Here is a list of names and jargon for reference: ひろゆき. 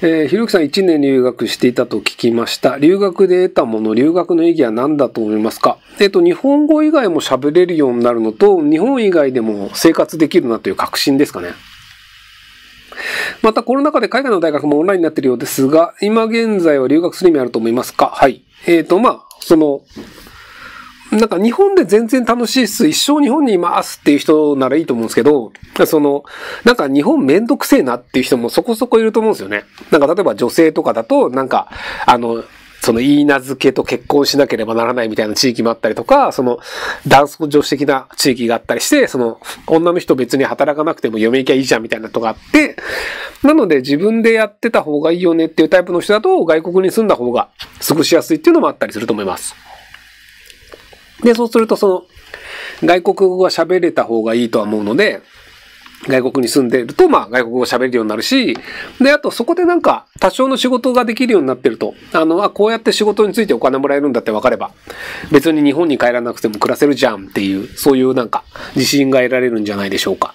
ひろゆきさん1年留学していたと聞きました。留学で得たもの、留学の意義は何だと思いますか？日本語以外も喋れるようになるのと、日本以外でも生活できるなという確信ですかね。またコロナ禍で海外の大学もオンラインになっているようですが、今現在は留学する意味あると思いますか？はい。なんか日本で全然楽しいっす。一生日本にいますっていう人ならいいと思うんですけど、なんか日本めんどくせえなっていう人もそこそこいると思うんですよね。なんか例えば女性とかだと、いいなずけと結婚しなければならないみたいな地域もあったりとか、男尊女子的な地域があったりして、女の人別に働かなくても嫁行きゃいいじゃんみたいなとこあって、なので自分でやってた方がいいよねっていうタイプの人だと、外国に住んだ方が過ごしやすいっていうのもあったりすると思います。で、そうすると外国語が喋れた方がいいとは思うので、外国に住んでいると、外国語を喋れるようになるし、で、あと、そこでなんか、多少の仕事ができるようになってると、こうやって仕事についてお金もらえるんだって分かれば、別に日本に帰らなくても暮らせるじゃんっていう、そういうなんか、自信が得られるんじゃないでしょうか。